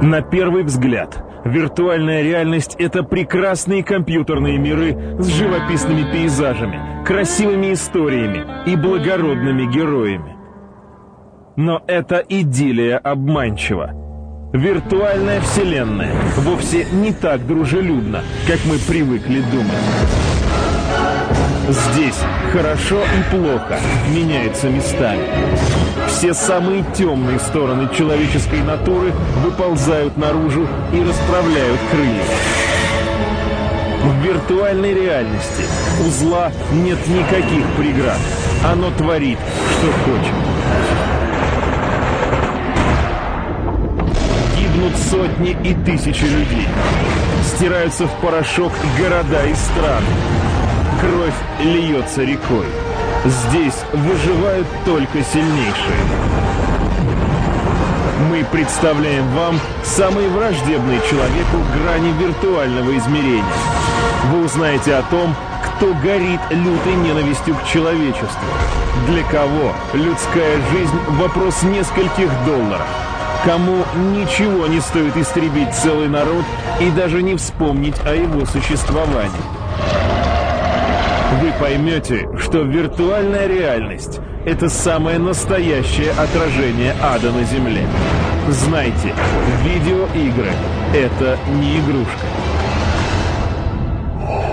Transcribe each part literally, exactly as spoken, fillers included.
На первый взгляд, виртуальная реальность — это прекрасные компьютерные миры с живописными пейзажами, красивыми историями и благородными героями. Но эта идиллия обманчива. Виртуальная вселенная вовсе не так дружелюбна, как мы привыкли думать. Здесь хорошо и плохо меняются местами. Все самые темные стороны человеческой натуры выползают наружу и расправляют крылья. В виртуальной реальности у зла нет никаких преград. Оно творит, что хочет. Гибнут сотни и тысячи людей. Стираются в порошок города и страны. Кровь льется рекой. Здесь выживают только сильнейшие. Мы представляем вам самые враждебные человеку грани виртуального измерения. Вы узнаете о том, кто горит лютой ненавистью к человечеству. Для кого людская жизнь – вопрос нескольких долларов. Кому ничего не стоит истребить целый народ и даже не вспомнить о его существовании. Вы поймете, что виртуальная реальность — это самое настоящее отражение ада на земле. Знайте, видеоигры — это не игрушка.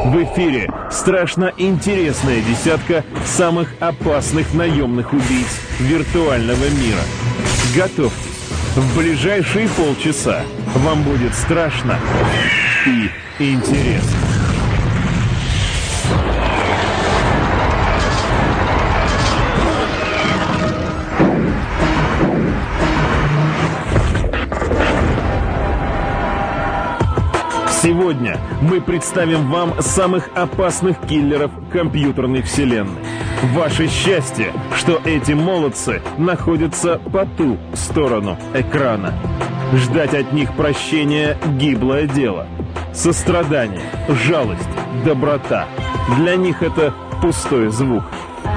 В эфире страшно интересная десятка самых опасных наемных убийц виртуального мира. Готовьтесь, в ближайшие полчаса вам будет страшно и интересно. Сегодня мы представим вам самых опасных киллеров компьютерной вселенной. Ваше счастье, что эти молодцы находятся по ту сторону экрана. Ждать от них прощения – гиблое дело. Сострадание, жалость, доброта – для них это пустой звук.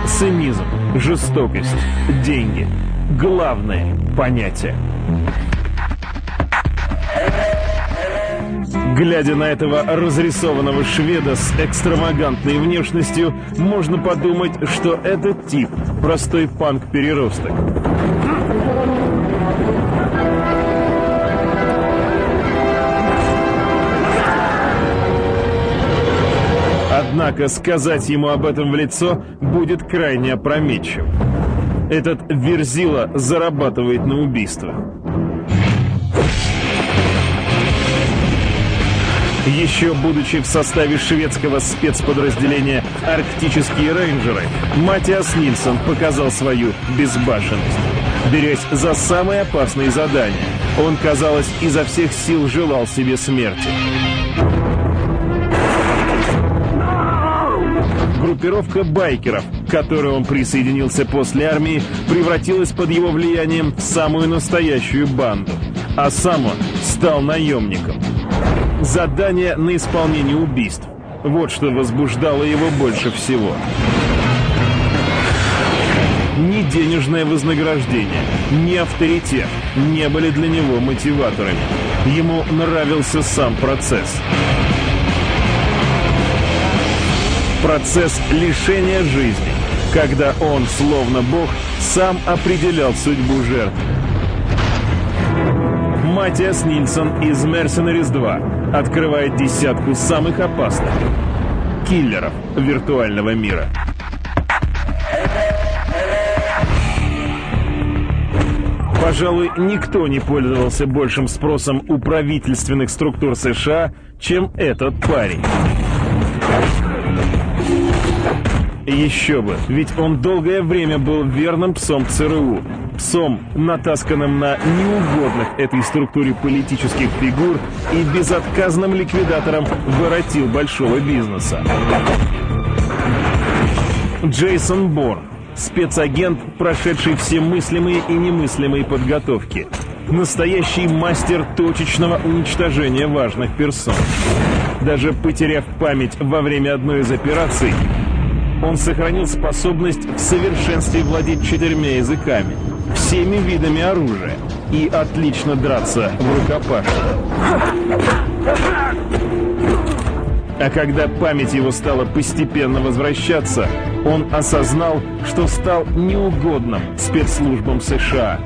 Цинизм, жестокость, деньги – главные понятия. Глядя на этого разрисованного шведа с экстравагантной внешностью, можно подумать, что этот тип – простой панк-переросток. Однако сказать ему об этом в лицо будет крайне опрометчиво. Этот верзила зарабатывает на убийствах. Еще будучи в составе шведского спецподразделения «Арктические рейнджеры», Маттиас Нильссон показал свою безбашенность. Берясь за самые опасные задания, он, казалось, изо всех сил желал себе смерти. Группировка байкеров, к которой он присоединился после армии, превратилась под его влиянием в самую настоящую банду, а сам он стал наемником. Задание на исполнение убийств. Вот что возбуждало его больше всего. Ни денежное вознаграждение, ни авторитет не были для него мотиваторами. Ему нравился сам процесс. Процесс лишения жизни, когда он, словно бог, сам определял судьбу жертв. Маттиас Нильссон из Мерсенариз два открывает десятку самых опасных киллеров виртуального мира. Пожалуй, никто не пользовался большим спросом у правительственных структур США, чем этот парень. Еще бы, ведь он долгое время был верным псом ЦРУ. Псом, натасканным на неугодных этой структуре политических фигур и безотказным ликвидатором воротил большого бизнеса. Джейсон Борн, спецагент, прошедший все мыслимые и немыслимые подготовки. Настоящий мастер точечного уничтожения важных персон. Даже потеряв память во время одной из операций, он сохранил способность в совершенстве владеть четырьмя языками, всеми видами оружия, и отлично драться в рукопашку. А когда память его стала постепенно возвращаться, он осознал, что стал неугодным спецслужбам США.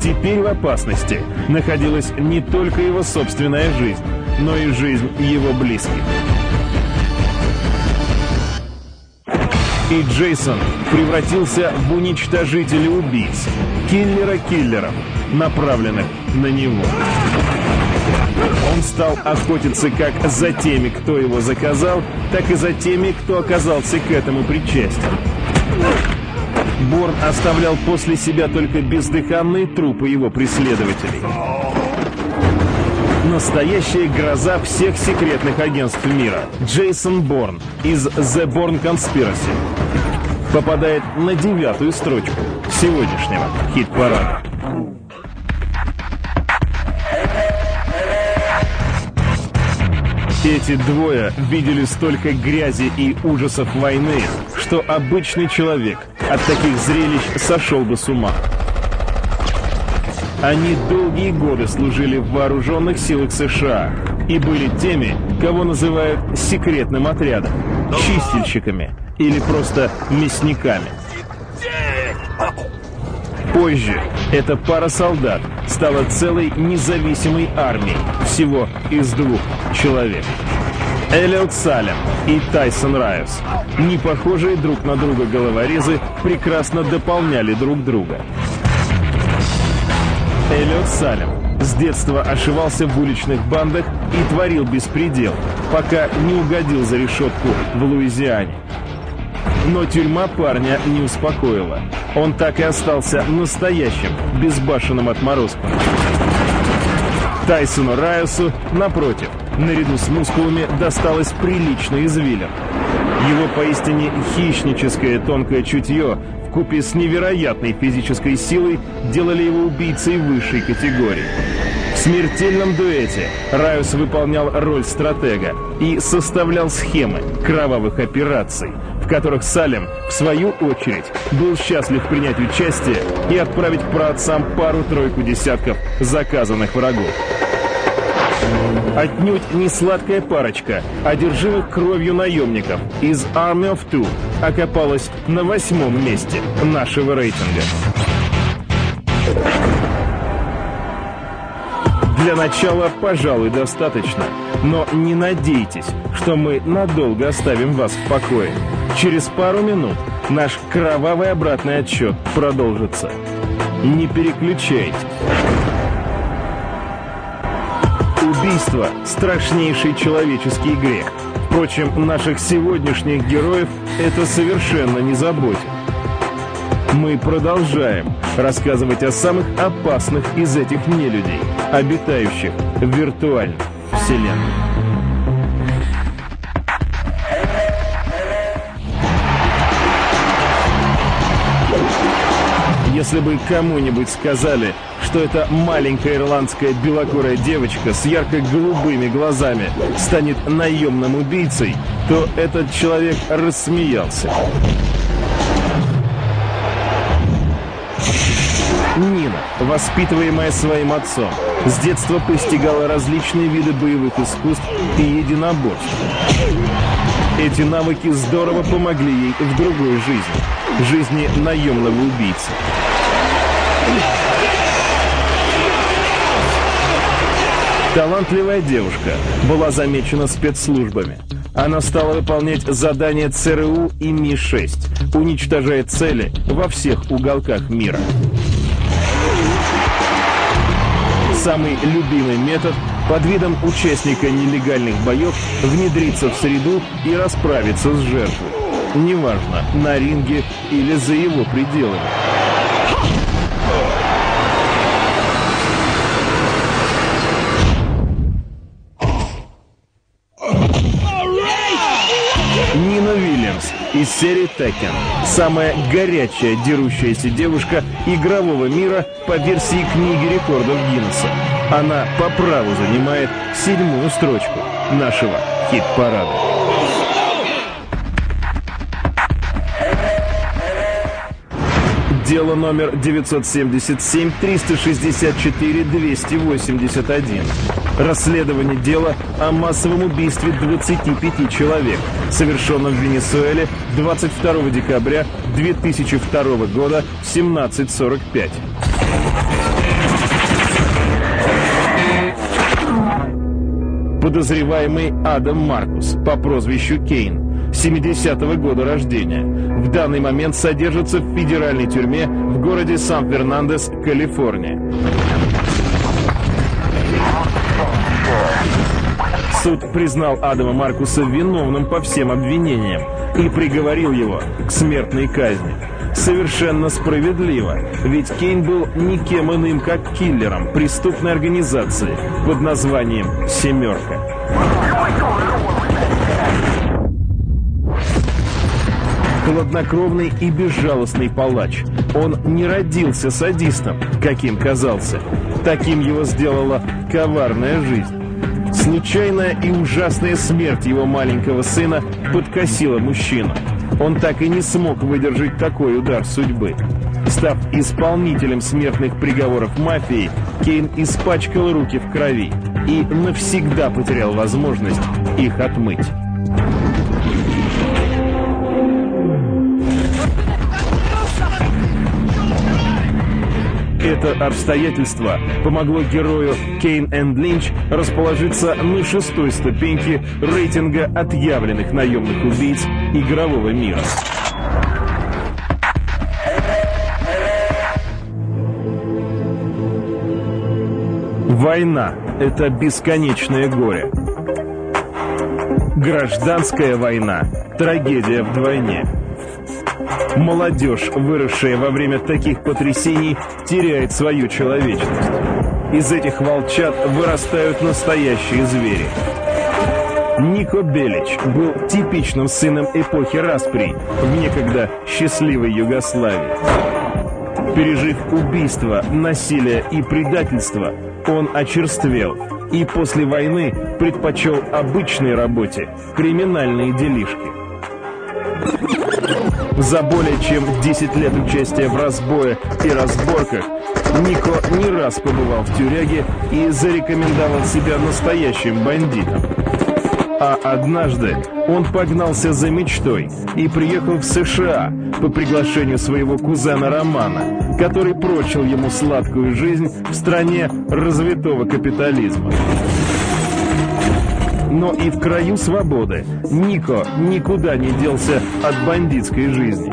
Теперь в опасности находилась не только его собственная жизнь, но и жизнь его близких. И Джейсон превратился в уничтожителя убийц, киллера киллеров, направленных на него. Он стал охотиться как за теми, кто его заказал, так и за теми, кто оказался к этому причастен. Борн оставлял после себя только бездыханные трупы его преследователей. Настоящая гроза всех секретных агентств мира. Джейсон Борн из The Bourne Conspiracy попадает на девятую строчку сегодняшнего хит-парада. Эти двое видели столько грязи и ужасов войны, что обычный человек от таких зрелищ сошел бы с ума. Они долгие годы служили в вооруженных силах США и были теми, кого называют секретным отрядом, чистильщиками или просто мясниками. Позже эта пара солдат стала целой независимой армией всего из двух человек. Элиот Салем и Тайсон Риос, непохожие друг на друга головорезы, прекрасно дополняли друг друга. Элиот Салем с детства ошивался в уличных бандах и творил беспредел, пока не угодил за решетку в Луизиане. Но тюрьма парня не успокоила. Он так и остался настоящим, безбашенным отморозком. Тайсону Риосу, напротив, наряду с мускулами досталось прилично извилин. Его поистине хищническое тонкое чутье вкупе с невероятной физической силой делали его убийцей высшей категории. В смертельном дуэте Риос выполнял роль стратега и составлял схемы кровавых операций, в которых Салем, в свою очередь, был счастлив принять участие и отправить к праотцам пару-тройку десятков заказанных врагов. Отнюдь не сладкая парочка одержимых кровью наемников из Army of Two окопалась на восьмом месте нашего рейтинга. Для начала, пожалуй, достаточно. Но не надейтесь, что мы надолго оставим вас в покое. Через пару минут наш кровавый обратный отсчет продолжится. Не переключайтесь. Убийство – страшнейший человеческий грех. Впрочем, наших сегодняшних героев это совершенно не заботит. Мы продолжаем рассказывать о самых опасных из этих нелюдей, обитающих в виртуальной вселенной. Если бы кому-нибудь сказали, что эта маленькая ирландская белокурая девочка с ярко-голубыми глазами станет наемным убийцей, то этот человек рассмеялся. Нина, воспитываемая своим отцом, с детства постигала различные виды боевых искусств и единоборств. Эти навыки здорово помогли ей в другой жизни, жизни наемного убийцы. Талантливая девушка была замечена спецслужбами. Она стала выполнять задания ЦРУ и Ми шесть, уничтожая цели во всех уголках мира. Самый любимый метод под видом участника нелегальных боев внедриться в среду и расправиться с жертвой. Неважно, на ринге или за его пределами. Нина Уильямс из серии «Текен» – самая горячая дерущаяся девушка игрового мира по версии книги рекордов Гиннесса. Она по праву занимает седьмую строчку нашего хит-парада. Дело номер девятьсот семьдесят семь триста шестьдесят четыре двести восемьдесят один. Расследование дела о массовом убийстве двадцати пяти человек, совершенном в Венесуэле двадцать второго декабря две тысячи второго года в семнадцать сорок пять. Подозреваемый Адам Маркус по прозвищу Кейн, семидесятого года рождения, в данный момент содержится в федеральной тюрьме в городе Сан-Фернандес, Калифорния. Суд признал Адама Маркуса виновным по всем обвинениям и приговорил его к смертной казни. Совершенно справедливо, ведь Кейн был никем иным, как киллером преступной организации под названием «Семерка». Хладнокровный и безжалостный палач. Он не родился садистом, каким казался. Таким его сделала коварная жизнь. Случайная и ужасная смерть его маленького сына подкосила мужчину. Он так и не смог выдержать такой удар судьбы. Став исполнителем смертных приговоров мафии, Кейн испачкал руки в крови и навсегда потерял возможность их отмыть. Это обстоятельство помогло герою Кейн энд Линч расположиться на шестой ступеньке рейтинга отъявленных наемных убийц игрового мира. Война — это бесконечное горе. Гражданская война — трагедия вдвойне. Молодежь, выросшая во время таких потрясений, теряет свою человечность. Из этих волчат вырастают настоящие звери. Нико Белич был типичным сыном эпохи расприй в некогда счастливой Югославии. Пережив убийство, насилие и предательство, он очерствел и после войны предпочел обычной работе криминальные делишки. За более чем десять лет участия в разбое и разборках Нико не раз побывал в тюряге и зарекомендовал себя настоящим бандитом. А однажды он погнался за мечтой и приехал в США по приглашению своего кузена Романа, который прочил ему сладкую жизнь в стране развитого капитализма. Но и в краю свободы Нико никуда не делся от бандитской жизни.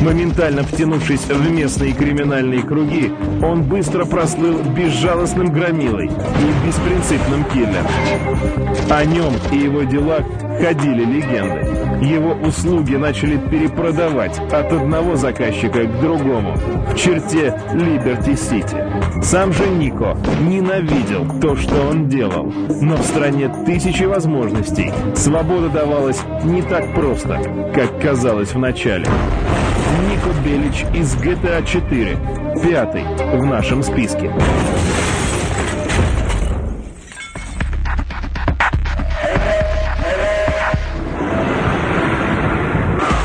Моментально втянувшись в местные криминальные круги, он быстро прослыл безжалостным громилой и беспринципным киллером. О нем и его делах ходили легенды. Его услуги начали перепродавать от одного заказчика к другому в черте Либерти-Сити. Сам же Нико ненавидел то, что он делал. Но в стране тысячи возможностей свобода давалась не так просто, как казалось в начале. Нико Белич из джи ти эй четыре, пятый в нашем списке.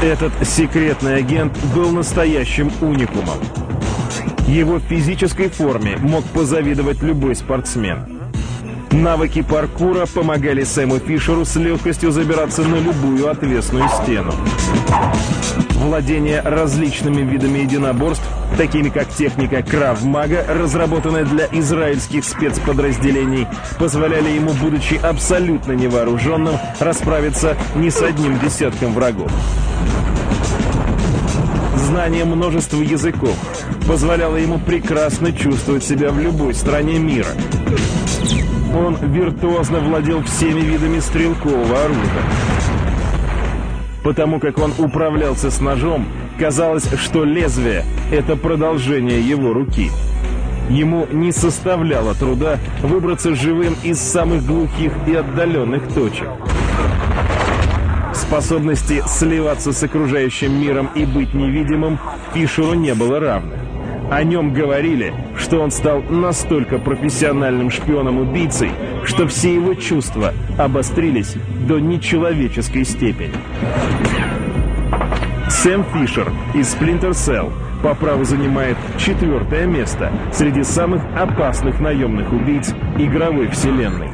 Этот секретный агент был настоящим уникумом. Его физической форме мог позавидовать любой спортсмен. Навыки паркура помогали Сэму Фишеру с легкостью забираться на любую отвесную стену. Владение различными видами единоборств, такими как техника крав-мага, разработанная для израильских спецподразделений, позволяли ему, будучи абсолютно невооруженным, расправиться не с одним десятком врагов. Знание множества языков позволяло ему прекрасно чувствовать себя в любой стране мира. Он виртуозно владел всеми видами стрелкового оружия. Потому как он управлялся с ножом, казалось, что лезвие — это продолжение его руки. Ему не составляло труда выбраться живым из самых глухих и отдаленных точек. Способности сливаться с окружающим миром и быть невидимым Фишеру не было равных. О нем говорили, что он стал настолько профессиональным шпионом-убийцей, что все его чувства обострились до нечеловеческой степени. Сэм Фишер из Splinter Cell по праву занимает четвертое место среди самых опасных наемных убийц игровой вселенной.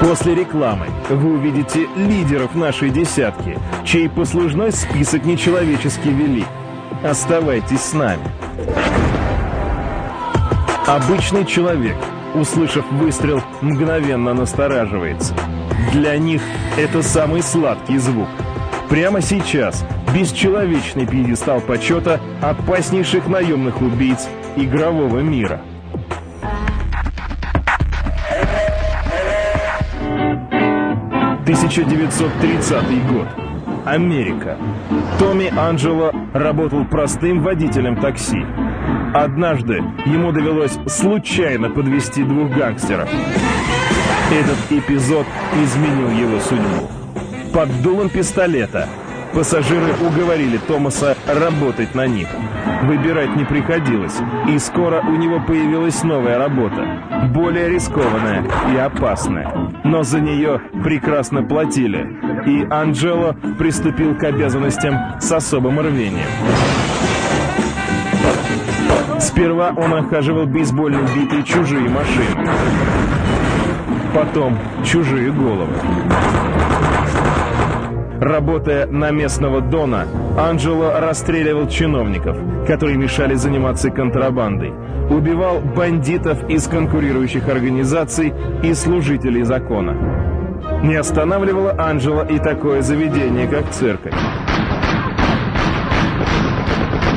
После рекламы вы увидите лидеров нашей десятки, чей послужной список нечеловечески велик. Оставайтесь с нами. Обычный человек, услышав выстрел, мгновенно настораживается. Для них это самый сладкий звук. Прямо сейчас бесчеловечный пьедестал почета опаснейших наемных убийц игрового мира. тысяча девятьсот тридцатый год. Америка. Томми Анджело работал простым водителем такси. Однажды ему довелось случайно подвести двух гангстеров. Этот эпизод изменил его судьбу. Под дулом пистолета пассажиры уговорили Томаса работать на них. Выбирать не приходилось, и скоро у него появилась новая работа, более рискованная и опасная. Но за нее прекрасно платили, и Анджело приступил к обязанностям с особым рвением. Сперва он охаживал бейсбольной битой чужие машины, потом чужие головы. Работая на местного дона, Анджело расстреливал чиновников, которые мешали заниматься контрабандой, убивал бандитов из конкурирующих организаций и служителей закона. Не останавливало Анджело и такое заведение, как церковь.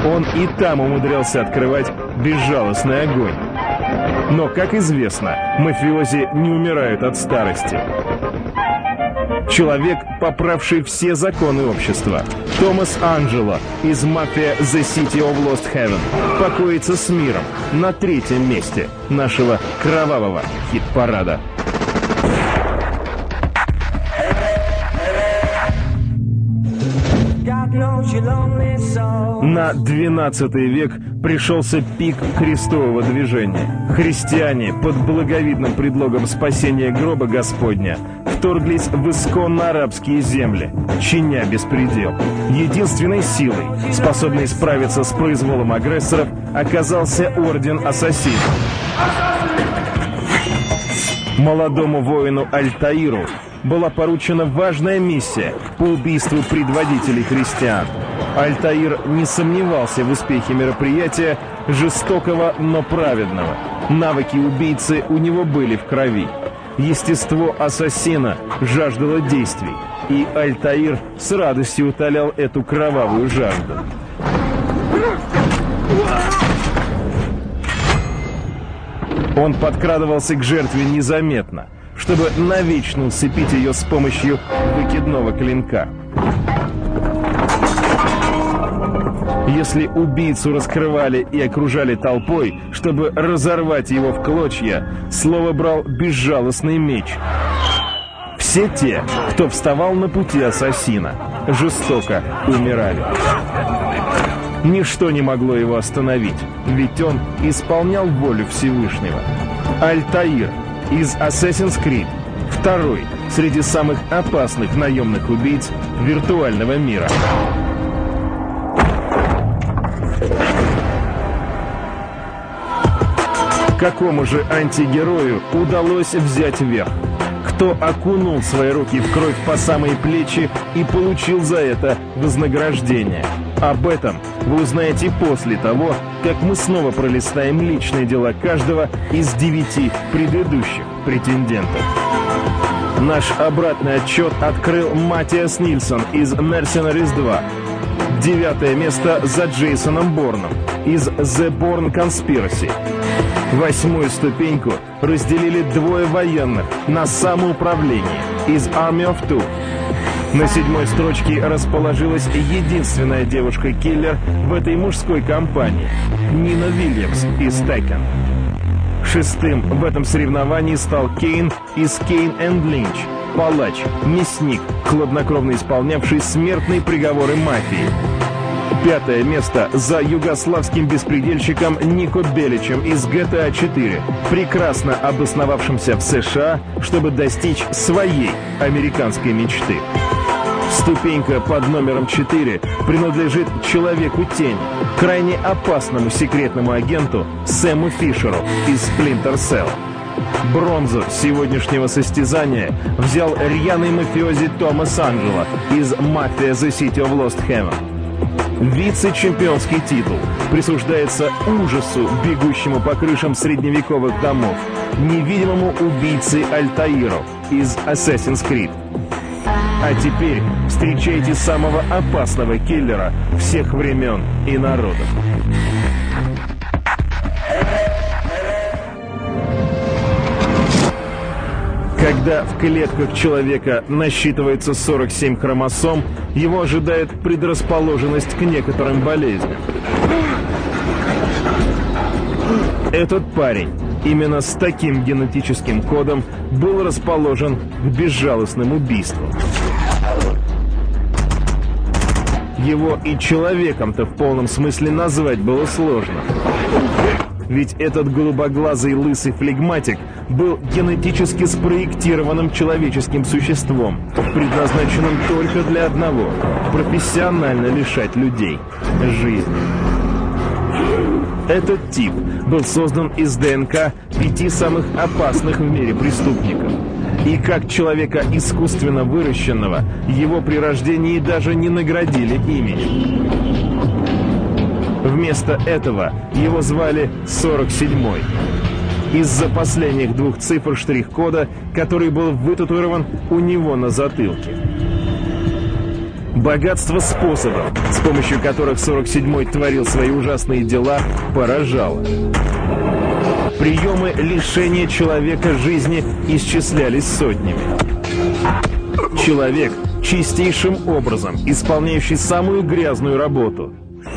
Он и там умудрялся открывать безжалостный огонь. Но, как известно, мафиози не умирают от старости. Человек, поправший все законы общества, Томас Анджело из мафия The City of Lost Heaven покоится с миром на третьем месте нашего кровавого хит-парада. На двенадцатый век пришелся пик крестового движения. Христиане под благовидным предлогом спасения гроба Господня вторглись в исконно арабские земли, чиня беспредел. Единственной силой, способной справиться с произволом агрессоров, оказался орден ассасинов. Молодому воину Альтаиру была поручена важная миссия по убийству предводителей христиан. Альтаир не сомневался в успехе мероприятия, жестокого, но праведного. Навыки убийцы у него были в крови. Естество ассасина жаждало действий, и Альтаир с радостью утолял эту кровавую жажду. Он подкрадывался к жертве незаметно, чтобы навечно усыпить ее с помощью выкидного клинка. Если убийцу раскрывали и окружали толпой, чтобы разорвать его в клочья, слово брал безжалостный меч. Все те, кто вставал на пути ассасина, жестоко умирали. Ничто не могло его остановить, ведь он исполнял волю Всевышнего. Альтаир из Assassin's Creed, второй среди самых опасных наемных убийц виртуального мира. Какому же антигерою удалось взять верх? Кто окунул свои руки в кровь по самые плечи и получил за это вознаграждение? Об этом вы узнаете после того, как мы снова пролистаем личные дела каждого из девяти предыдущих претендентов. Наш обратный отчет открыл Маттиас Нильссон из Мерсенариз два. Девятое место за Джейсоном Борном из The Bourne Conspiracy. Восьмую ступеньку разделили двое военных на самоуправление из Army of Two. На седьмой строчке расположилась единственная девушка-киллер в этой мужской компании – Нина Уильямс из Текен. Шестым в этом соревновании стал Кейн из «Кейн энд Линч», палач, мясник, хладнокровно исполнявший смертные приговоры мафии. пятое место за югославским беспредельщиком Нико Беличем из джи ти эй четыре, прекрасно обосновавшимся в США, чтобы достичь своей американской мечты. Ступенька под номером четыре принадлежит Человеку-тени, крайне опасному секретному агенту Сэму Фишеру из Splinter Cell. Бронзу сегодняшнего состязания взял рьяный мафиози Томми Анджело из «Мафия The City of Lost Heaven». Вице-чемпионский титул присуждается ужасу, бегущему по крышам средневековых домов, невидимому убийце Альтаиру из Assassin's Creed. А теперь встречайте самого опасного киллера всех времен и народов. Когда в клетках человека насчитывается сорок семь хромосом, его ожидает предрасположенность к некоторым болезням. Этот парень именно с таким генетическим кодом был расположен к безжалостным убийствам. Его и человеком-то в полном смысле назвать было сложно. Ведь этот голубоглазый лысый флегматик был генетически спроектированным человеческим существом, предназначенным только для одного – профессионально лишать людей жизни. Этот тип был создан из ДНК пяти самых опасных в мире преступников. И как человека искусственно выращенного, его при рождении даже не наградили именем. Вместо этого его звали сорок седьмой. Из-за последних двух цифр штрих-кода, который был вытатуирован у него на затылке. Богатство способов, с помощью которых сорок седьмой творил свои ужасные дела, поражало. Приемы лишения человека жизни исчислялись сотнями. Человек, чистейшим образом исполняющий самую грязную работу,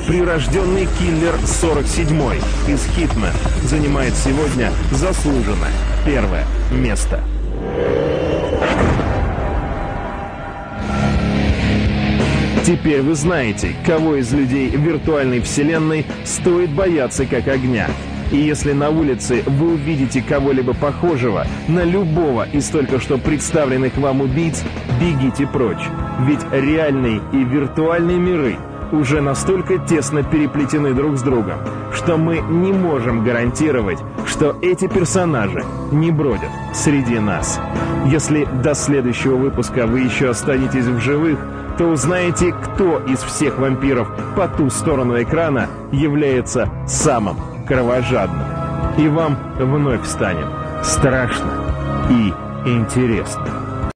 прирожденный киллер сорок седьмой из Hitman занимает сегодня заслуженно первое место. Теперь вы знаете, кого из людей виртуальной вселенной стоит бояться как огня. И если на улице вы увидите кого-либо похожего на любого из только что представленных вам убийц, бегите прочь. Ведь реальные и виртуальные миры уже настолько тесно переплетены друг с другом, что мы не можем гарантировать, что эти персонажи не бродят среди нас. Если до следующего выпуска вы еще останетесь в живых, то узнаете, кто из всех вампиров по ту сторону экрана является самым кровожадным. И вам вновь станет страшно и интересно.